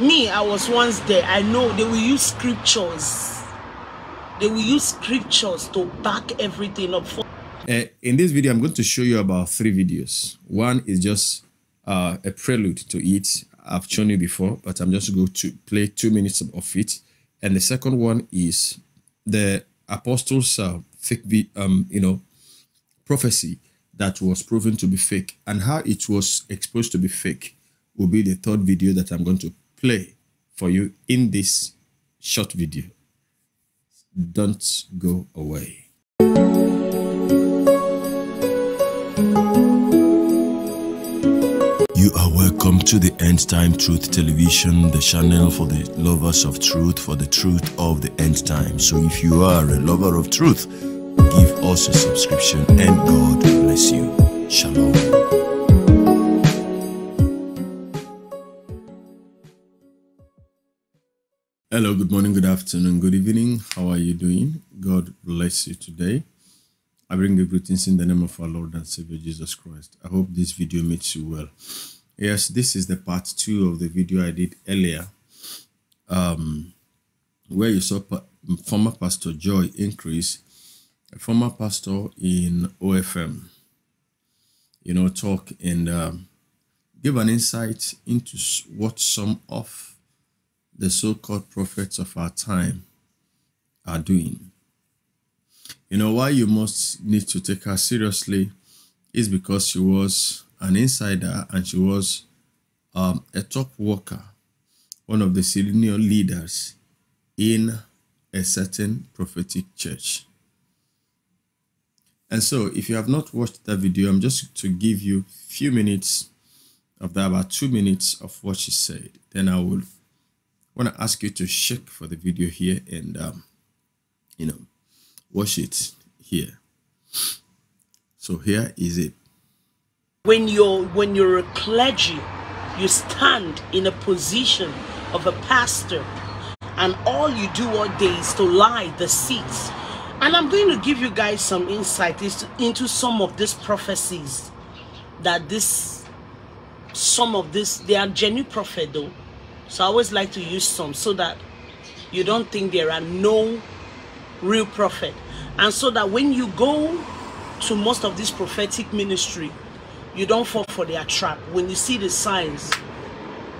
Me, I was once there. I know they will use scriptures. They will use scriptures to back everything up. In this video, I'm going to show you about 3 videos. One is just a prelude to it. I've shown you before, but I'm just going to play 2 minutes of it. And the second one is the apostles' prophecy that was proven to be fake, and how it was exposed to be fake will be the 3rd video that I'm going to play for you in this short video. Don't go away. You are welcome to the End Time Truth Television, the channel for the lovers of truth, for the truth of the end time. So if you are a lover of truth, give us a subscription and God bless you. Shalom. Hello, good morning, good afternoon, good evening. How are you doing? God bless you today. I bring you greetings in the name of our Lord and Savior Jesus Christ. I hope this video meets you well. Yes, this is the part 2 of the video I did earlier, where you saw former Pastor Joy Increase, a former pastor in OFM, talk and give an insight into what some of the so-called prophets of our time are doing. Why you must need to take her seriously is because she was an insider and she was a top worker, one of the senior leaders in a certain prophetic church. And so if you have not watched that video, I'm just to give you a few minutes of that, about 2 minutes of what she said. Then I will want to ask you to check for the video here and, watch it here. So here is it. When you're a clergy, you stand in a position of a pastor, and all you do all day is to lie the seats. And I'm going to give you guys some insight into some of these prophecies that they are genuine prophet though. So I always like to use some so that you don't think there are no real prophet. And so that when you go to most of this prophetic ministry, you don't fall for their trap. When you see the signs,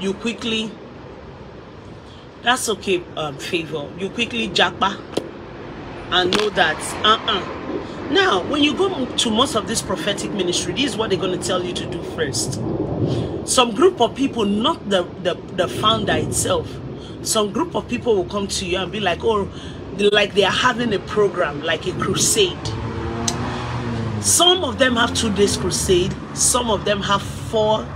you quickly, that's okay, favor, you quickly jackpot. And know that now when you go to most of this prophetic ministry, this is what they're going to tell you to do first. Some group of people, not the founder itself, some group of people will come to you and be like, oh, like they are having a program, like a crusade. Some of them have 2 days crusade, some of them have 4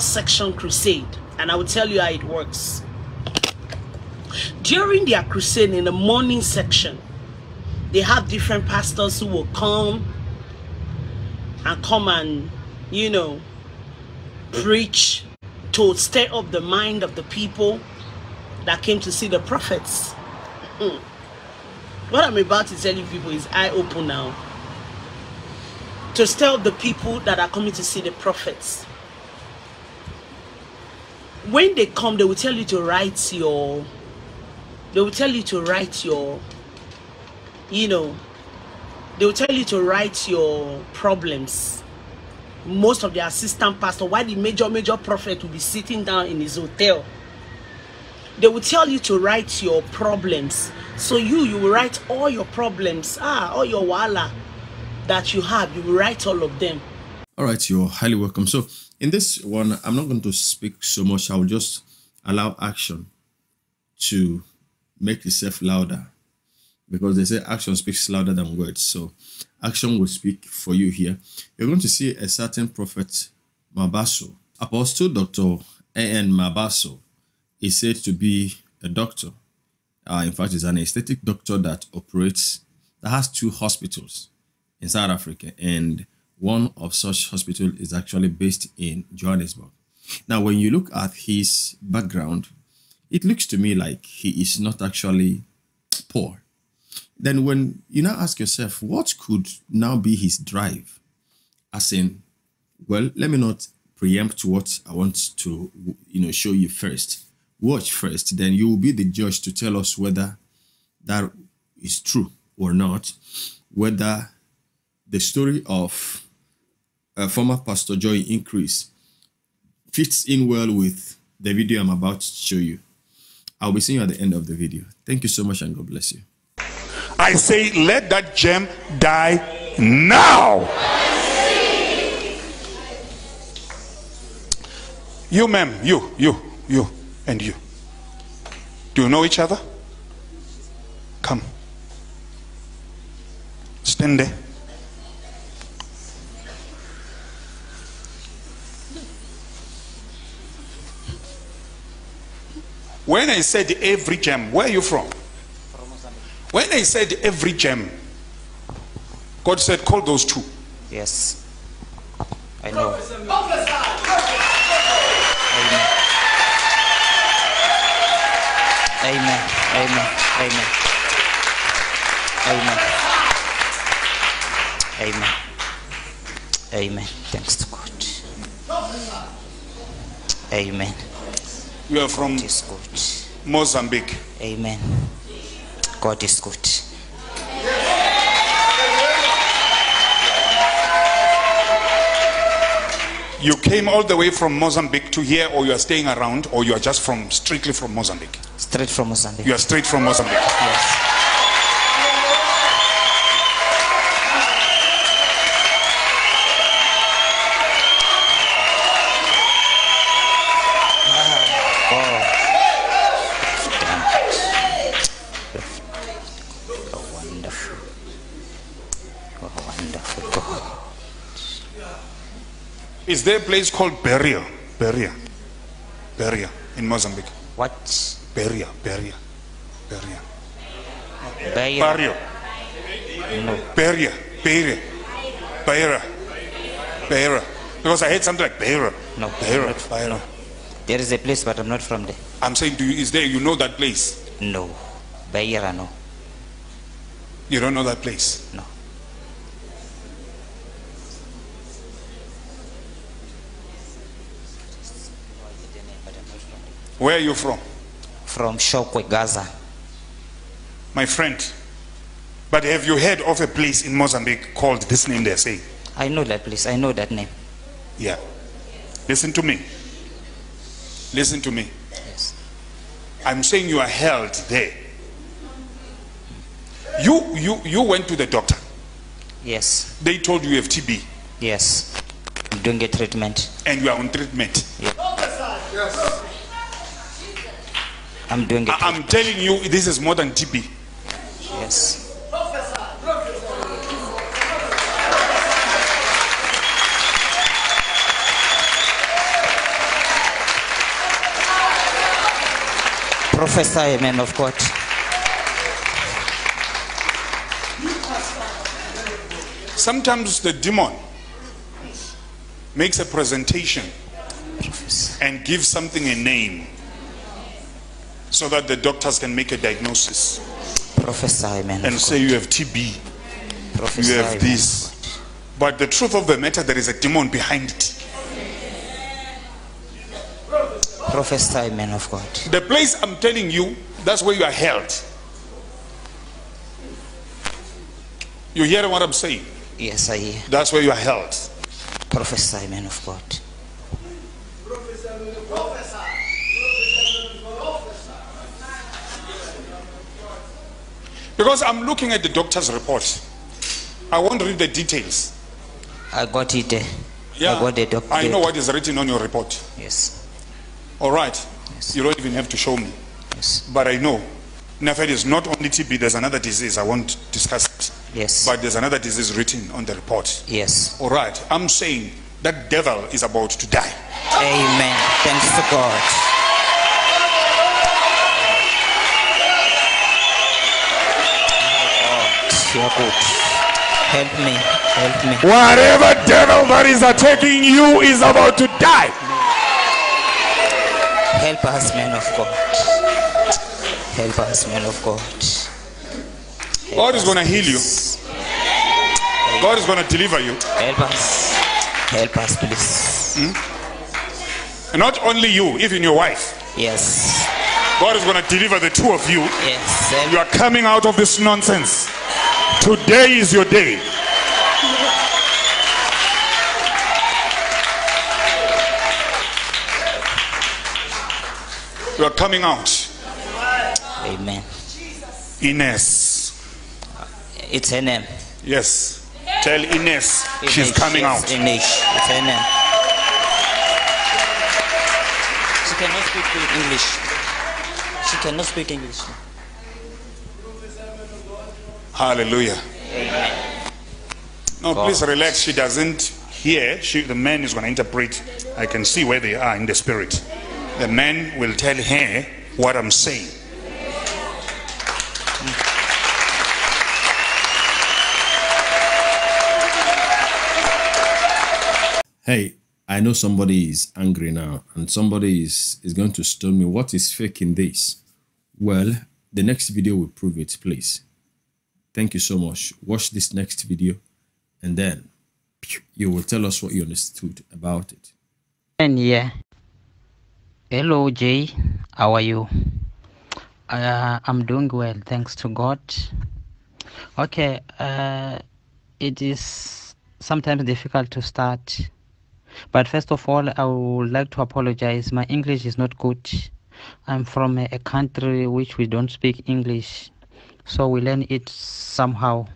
section crusade. And I will tell you how it works. During their crusade, in the morning section, they have different pastors who will come and preach to stir up the mind of the people that came to see the prophets. What I'm about to tell you people is eye open now. To stir up the people that are coming to see the prophets. When they come, they will tell you to write your, they will tell you to write your problems. Most of the assistant pastor, why the major prophet will be sitting down in his hotel. They will tell you to write your problems. So you will write all your problems, all your wahala that you have, you will write all of them. All right, you're highly welcome. So in this one, I'm not going to speak so much. I will just allow action to make yourself louder, because they say action speaks louder than words. So action will speak for you here. You're going to see a certain prophet, Mabaso. Apostle Dr. A. N. Mabaso is said to be a doctor. In fact, he's an aesthetic doctor that has 2 hospitals in South Africa. And one of such hospitals is actually based in Johannesburg. Now, when you look at his background, it looks to me like he is not actually poor. Then when you now ask yourself, what could now be his drive? As in, well, let me not preempt what I want to, show you first. watch first, then you will be the judge to tell us whether that is true or not, whether the story of former Pastor Joy Increase fits in well with the video I'm about to show you. I'll be seeing you at the end of the video. Thank you so much and God bless you. I say, let that gem die now. You, ma'am, you, and you. Do you know each other? Come. Stand there. When I said every gem, where are you from? When I said every gem, God said, call those two. Yes. I know. Amen. Amen. Amen. Amen. Amen. Amen. Thanks to God. Amen. You are from Mozambique. Amen. God is good. You came all the way from Mozambique to here, or you are staying around, or you are just from strictly from Mozambique? Straight from Mozambique. You are straight from Mozambique. Yes. Is there a place called Beria in Mozambique? What? Beria. Because I heard something like Beira. No, Beira. No. There is a place, but I'm not from there. I'm saying, do you, is there? You know that place? No, Beira, no. You don't know that place? No. Where are you from? From Shokwe, Gaza. My friend, but have you heard of a place in Mozambique called this name they're saying? I know that place. I know that name. Yeah. Listen to me. Listen to me. Yes. I'm saying you are held there. You went to the doctor. Yes. They told you you have TB. Yes. You don't get treatment. And you are on treatment. Yeah. Yes. I'm doing it. I'm telling you, this is more than TB. Yes. Professor, man of God. Sometimes the demon makes a presentation and gives something a name, so that the doctors can make a diagnosis. Professor, amen. And say you have TB. Professor, you have this. But the truth of the matter, there is a demon behind it. Professor, amen of God. The place I'm telling you, that's where you are held. You hear what I'm saying? Yes, I hear. That's where you are held. Professor, amen of God. Because I'm looking at the doctor's report. I won't read the details. I got it. Yeah. I got the doctor. I know what is written on your report. Yes. All right. Yes. You don't even have to show me. Yes. But I know. Nafed is not only TB. There's another disease. I won't discuss it. Yes. But there's another disease written on the report. Yes. All right. I'm saying that devil is about to die. Amen. Thanks to God. Help me, help me. Whatever devil that is attacking you is about to die. Help us, man of God. Help us, man of God. Help God is going to heal you. Help. God is going to deliver you. Help us. Help us, please. Hmm? Not only you, even your wife. Yes. God is going to deliver the two of you. Yes. Sir. You are coming out of this nonsense. Today is your day. You are coming out. Amen. Ines. It's her name. Yes. Tell Ines, she's coming out. Ines. It's her name. She cannot speak English. She cannot speak English. Hallelujah. Amen. No, God. Please relax. She doesn't hear. The man is going to interpret. I can see where they are in the spirit. The man will tell her what I'm saying. Hey, I know somebody is angry now, and somebody is going to stone me. What is fake in this? Well, the next video will prove it, please. Thank you so much. Watch this next video, and then you will tell us what you understood about it. And yeah. Hello, Jay. How are you? I'm doing well, thanks to God. Okay, it is sometimes difficult to start. But first of all, I would like to apologize. My English is not good. I'm from a country which we don't speak English. So we learn it somehow.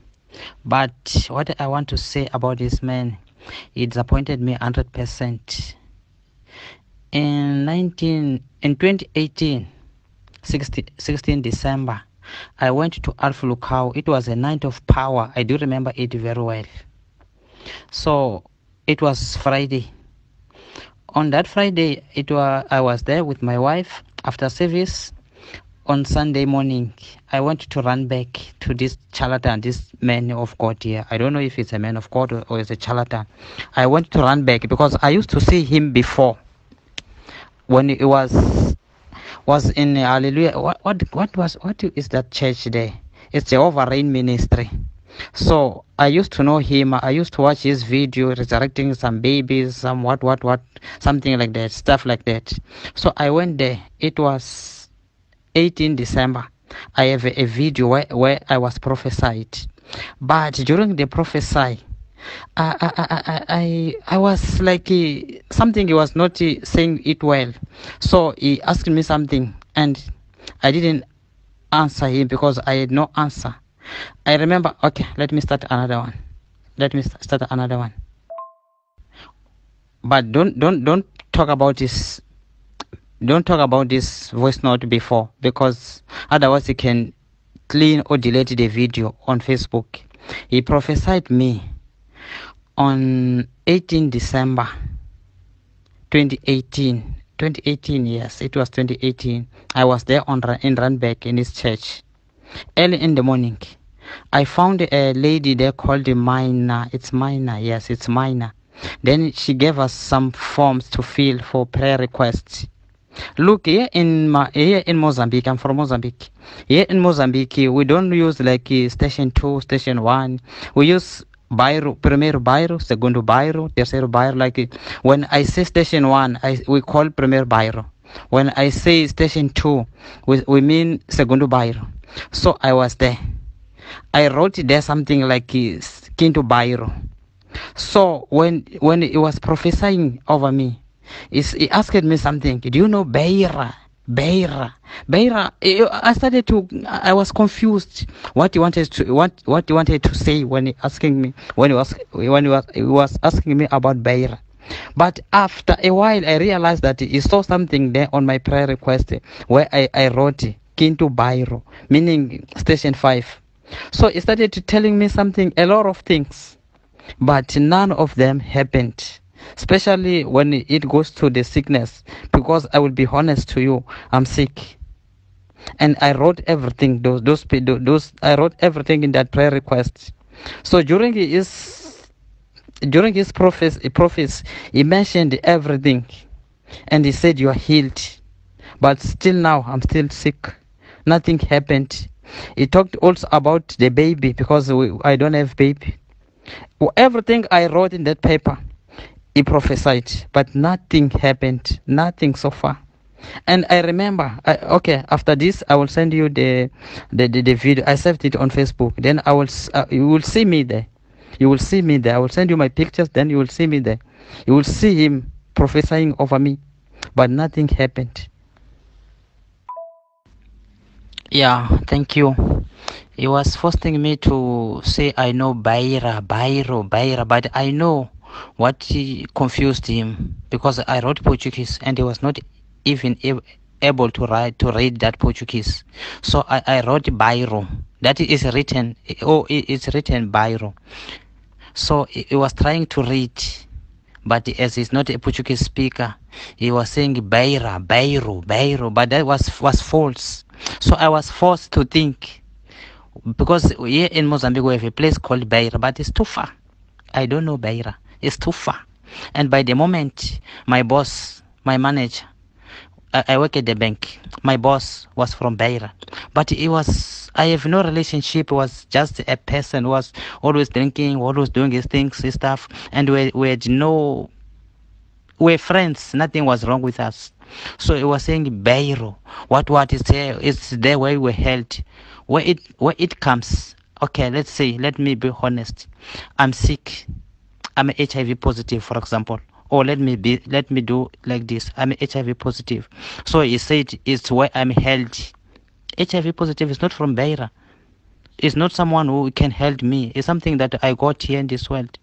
But what I want to say about this man, he disappointed me 100%. In 2018, 16 December, I went to Alph Lukau. It was a night of power. I do remember it very well. So it was Friday. On that Friday, I was there with my wife after service. On Sunday morning, I went to run back to this charlatan, this man of God here. I don't know if it's a man of God or it's a charlatan. I went to run back because I used to see him before when it was in Alleluia. What is that church there? It's the Overrain Ministry. So I used to know him. I used to watch his video resurrecting some babies, some what, something like that, stuff like that. So I went there. It was 18 December. I have a video where I was prophesied, but during the prophesy, I was like something. He was not saying it well, so he asked me something, and I didn't answer him because I had no answer. I remember. Okay, let me start another one. But don't talk about this. Don't talk about this voice note before, because otherwise you can clean or delete the video on Facebook. He prophesied me on 18 December 2018. Yes, it was 2018. I was there in Runback in his church. Early in the morning, I found a lady there called Minor. It's Minor. Yes, it's Minor. Then she gave us some forms to fill for prayer requests. Look, here in Mozambique, I'm from Mozambique. Here in Mozambique, we don't use like station 2, station 1. We use Bairro, primeiro bairro, segundo bairro, terceiro bairro. Like it. When I say station 1, we call primeiro bairro. When I say station 2, we mean segundo bairro. So I was there. I wrote there something like quinto bairro. So when it was prophesying over me, he asked me something. Do you know Beira? Beira. I was confused what he wanted to say when he was asking me about Beira. But after a while, I realized that he saw something there on my prayer request where I wrote Quinto Bairro, meaning station 5. So he started telling me a lot of things, but none of them happened. Especially when it goes to the sickness, because I will be honest to you, I'm sick, and I wrote everything. I wrote everything in that prayer request. So during his prophecy, he mentioned everything, and he said you are healed, but still now I'm still sick. Nothing happened. He talked also about the baby because I don't have baby. Everything I wrote in that paper, he prophesied, but nothing happened, nothing so far. And I remember, okay, after this I will send you the video. I saved it on Facebook. Then I will, you will see me there. You will see me there. I will send you my pictures. Then you will see me there. You will see him prophesying over me, but nothing happened. Yeah, thank you. He was forcing me to say I know Baira, but I know what he confused him, because I wrote Portuguese and he was not even able to read that Portuguese. So I wrote Bairo. That is written, oh, it's written Bairo. So he was trying to read, but as he's not a Portuguese speaker, he was saying Bairo, but that was false. So I was forced to think, because here in Mozambique we have a place called Beira, but it's too far. I don't know Beira. It's too far. And by the moment, my boss, my manager, I work at the bank. My boss was from Beira, but he was, I have no relationship. He was just a person who was always drinking, always doing his things, his stuff, and we had no, we're friends. Nothing was wrong with us. So he was saying Beiro. What is there? It's there where we held. Where it comes. Okay, let's say, let me be honest. I'm sick. I'm HIV positive, for example. Or let me do like this. I'm HIV positive. So he said it's where I'm held. HIV positive is not from Beira. It's not someone who can help me. It's something that I got here in this world.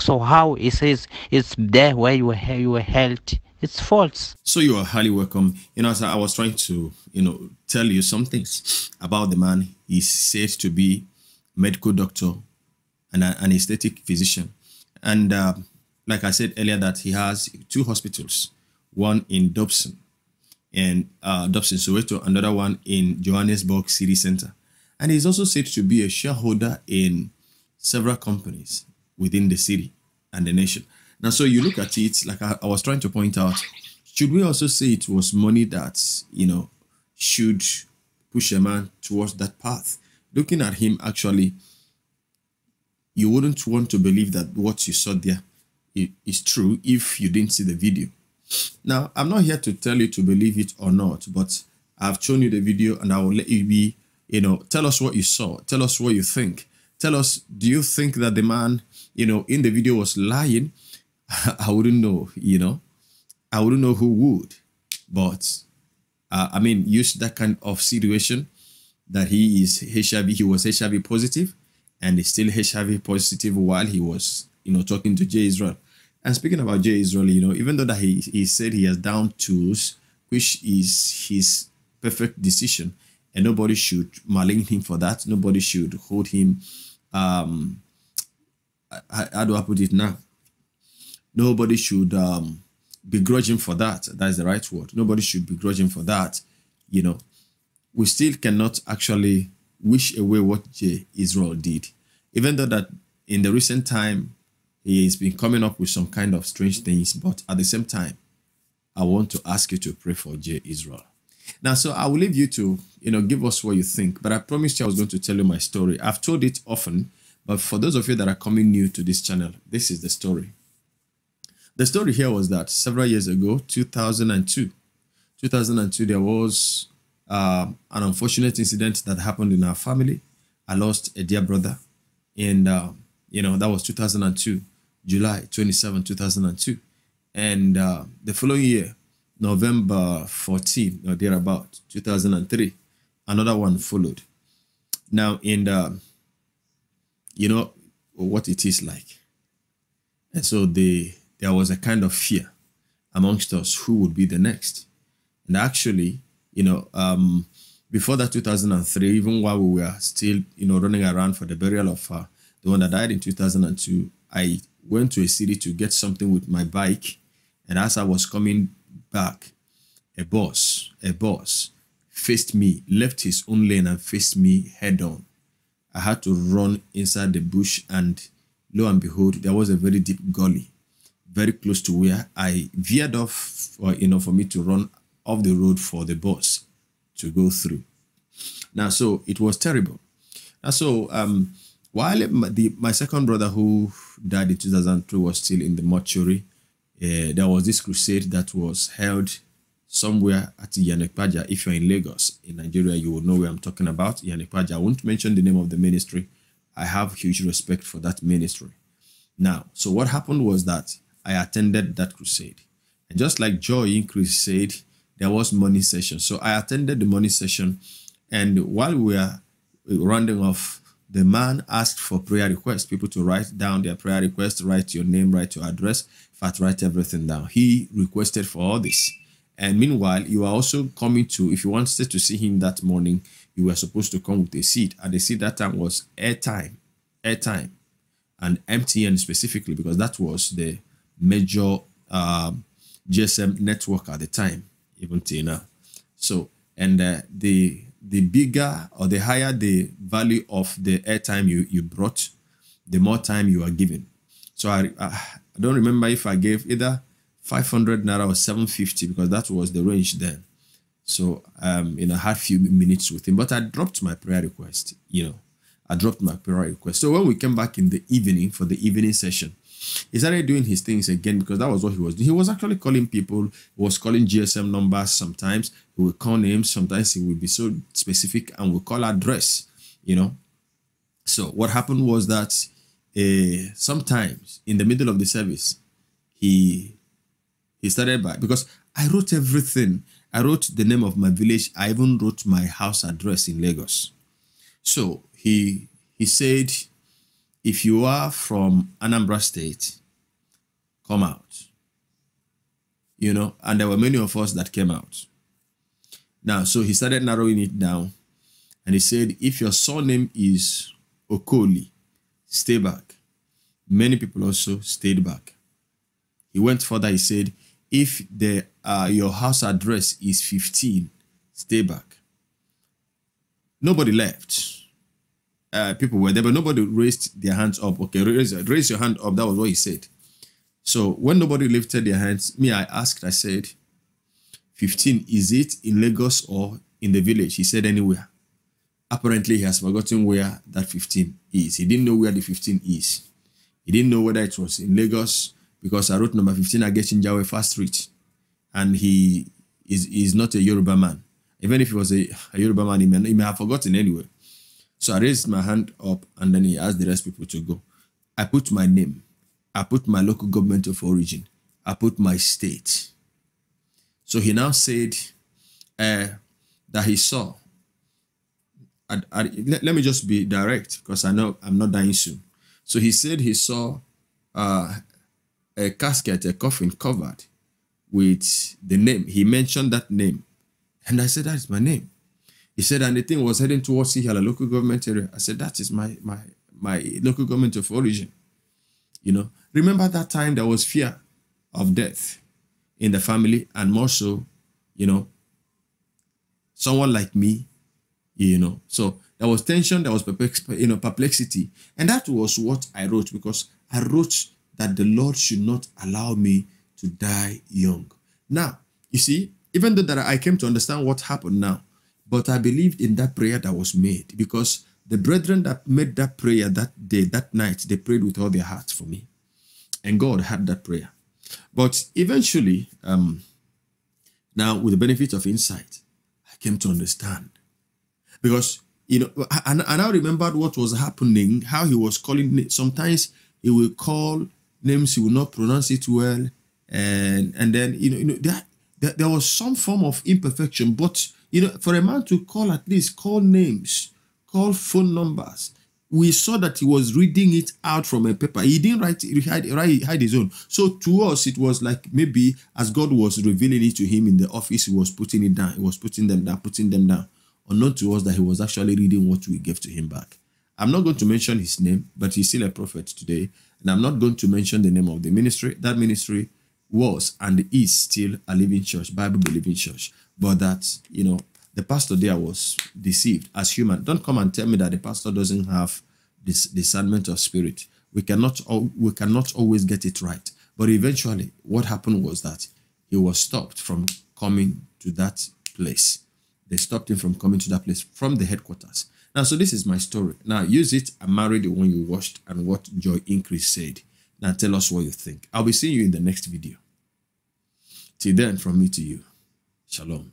So how he says it's there where you were held. It's false. So you are highly welcome. You know, as I was trying to, you know, tell you some things about the man. He says to be medical doctor and an aesthetic physician. And like I said earlier, that he has 2 hospitals, one in Dobson and Dobson Soweto, another one in Johannesburg City Center. And he's also said to be a shareholder in several companies within the city and the nation. Now, so you look at it, like I was trying to point out, should we also say it was money that, you know, should push a man towards that path? Looking at him, actually, you wouldn't want to believe that what you saw there is true if you didn't see the video. Now, I'm not here to tell you to believe it or not, but I've shown you the video and I will let you be, you know, tell us what you saw. Tell us what you think. Tell us, do you think that the man, you know, in the video was lying? I wouldn't know, you know. I wouldn't know who would. But, I mean, use that kind of situation that he is HIV. He was HIV positive and is still HIV positive while he was, you know, talking to Jay Israel. And speaking about Jay Israel, you know, even though that he said he has down tools, which is his perfect decision, and nobody should malign him for that. Nobody should hold him. How do I put it now? Nobody should begrudge him for that. That is the right word. Nobody should begrudge him for that. You know, we still cannot actually wish away what Jay Israel did. Even though that in the recent time, he's been coming up with some kind of strange things. But at the same time, I want to ask you to pray for Jay Israel. Now, so I will leave you to, you know, give us what you think. But I promised you I was going to tell you my story. I've told it often, but for those of you that are coming new to this channel, this is the story. The story here was that several years ago, 2002, there was an unfortunate incident that happened in our family. I lost a dear brother. And, you know, that was 2002, July 27, 2002. And the following year, November 14, or thereabout, 2003, another one followed. Now, in the, you know, what it is like. And so there was a kind of fear amongst us who would be the next. And actually, you know, before that 2003, even while we were still, you know, running around for the burial of the one that died in 2002, I went to a city to get something with my bike. And as I was coming back, a boss faced me, left his own lane and faced me head on. I had to run inside the bush, and lo and behold, there was a very deep gully very close to where I veered off, you know, for me to run off the road for the bus to go through. Now, so it was terrible. Now, so while my second brother who died in 2003 was still in the mortuary, there was this crusade that was held somewhere at Iyana Ipaja. If you're in Lagos, in Nigeria, you will know where I'm talking about. Iyana Ipaja. I won't mention the name of the ministry. I have huge respect for that ministry. Now, so what happened was that I attended that crusade. And just like Joy Increase said, there was money session. So I attended the money session. And while we were rounding off, the man asked for prayer requests, people to write down their prayer requests, write your name, write your address, in fact, write everything down. He requested for all this. And meanwhile, you are also coming to, if you wanted to see him that morning, you were supposed to come with a seat. And the seat that time was airtime, and MTN specifically, because that was the major GSM network at the time, even till now. So, and the bigger or the higher the value of the airtime you brought, the more time you are given. So I don't remember if I gave either 500 Naira or 750, because that was the range then. So I had a few minutes with him, but I dropped my prayer request, I dropped my prayer request. So when we came back in the evening for the evening session, he started doing his things again, because that was what he was doing. He was actually calling people, he was calling GSM numbers sometimes. He would call names. Sometimes he would be so specific and would call address, So what happened was that sometimes in the middle of the service, he started by, because I wrote everything. I wrote the name of my village. I even wrote my house address in Lagos. So he said, if you are from Anambra State, come out. And there were many of us that came out. Now, so he started narrowing it down. And he said, if your surname is Okoli, stay back. Many people also stayed back. He went further. He said, if your house address is 15, stay back. Nobody left. People were there, but nobody raised their hands up. Okay, raise your hand up. That was what he said. So when nobody lifted their hands, I asked, I said, 15, is it in Lagos or in the village? He said anywhere. Apparently, he has forgotten where that 15 is. He didn't know where the 15 is. He didn't know whether it was in Lagos, because I wrote number 15, I get Chinjawe Fast Street. And he is not a Yoruba man. Even if he was a Yoruba man, he may have forgotten anyway. So I raised my hand up, and then he asked the rest people to go. I put my name. I put my local government of origin. I put my state. So he now said that he saw. Let me just be direct, because I know I'm not dying soon. So he said he saw a casket, a coffin covered with the name. He mentioned that name. And I said, that is my name. He said, and the thing was heading towards Sihala, local government area. I said, that is my local government of origin. Remember that time there was fear of death in the family, and more so, someone like me, So there was tension, there was perplexity. And that was what I wrote, because I wrote that the Lord should not allow me to die young. Now, you see, even though that I came to understand what happened now, but I believed in that prayer that was made, because the brethren that made that prayer that day, that night, they prayed with all their hearts for me. And God had that prayer. But eventually, now with the benefit of insight, I came to understand. Because, I now remembered what was happening, how he was calling. Sometimes he will call names, he will not pronounce it well. And then, there was some form of imperfection, but for a man to call, at least call names, call phone numbers. We saw that he was reading it out from a paper. He didn't hide his own. So to us, it was like maybe as God was revealing it to him in the office, he was putting it down. He was putting them down. Unknown to us that he was actually reading what we gave to him back. I'm not going to mention his name, but he's still a prophet today. And I'm not going to mention the name of the ministry. That ministry was and is still a living church, Bible-believing church. But that, the pastor there was deceived as human. Don't come and tell me that the pastor doesn't have this discernment of spirit. We cannot always get it right. But eventually, what happened was that he was stopped from coming to that place. They stopped him from coming to that place from the headquarters. Now, so this is my story. Now, use it and marry the one you watched and what Joy Increase said. Now, tell us what you think. I'll be seeing you in the next video. Till then, from me to you. Shalom.